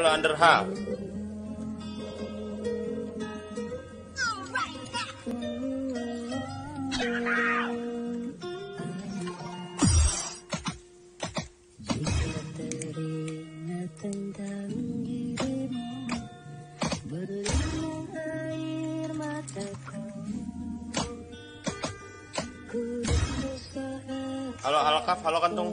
Hello, under half. Halo, halo kaf, halo kantung.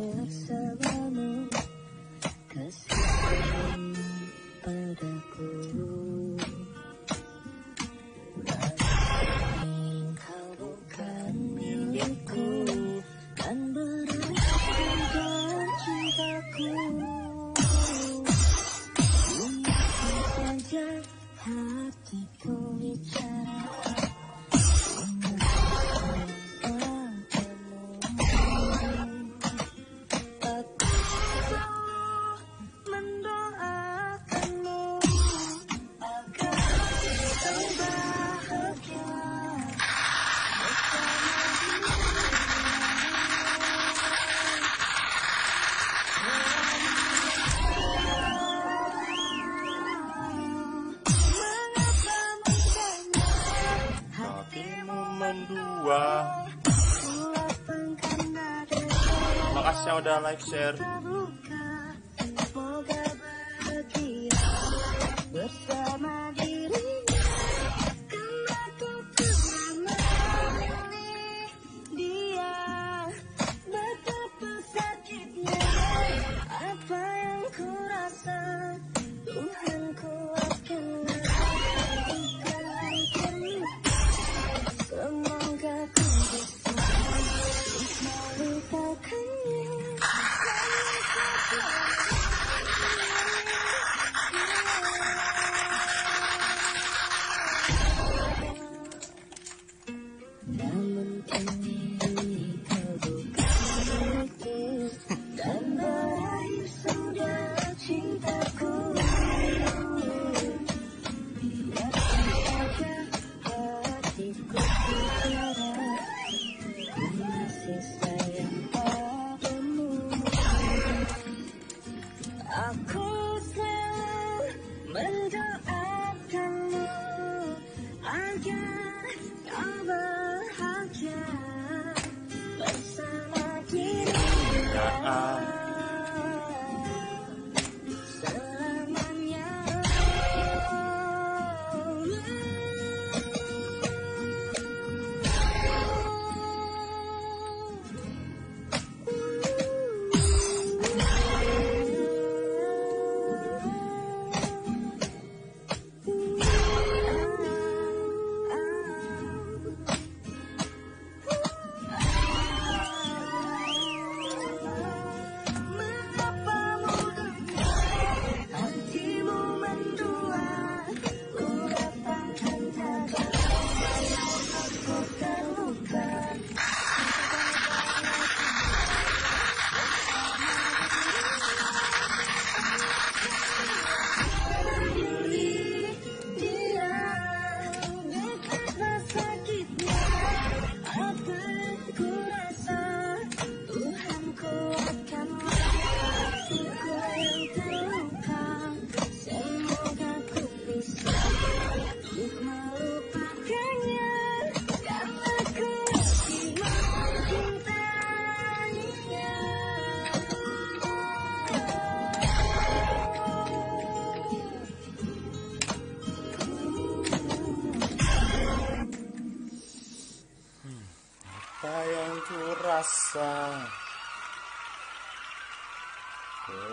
Terima kasih yang udah like, share.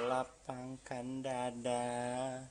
Lapangkan dada.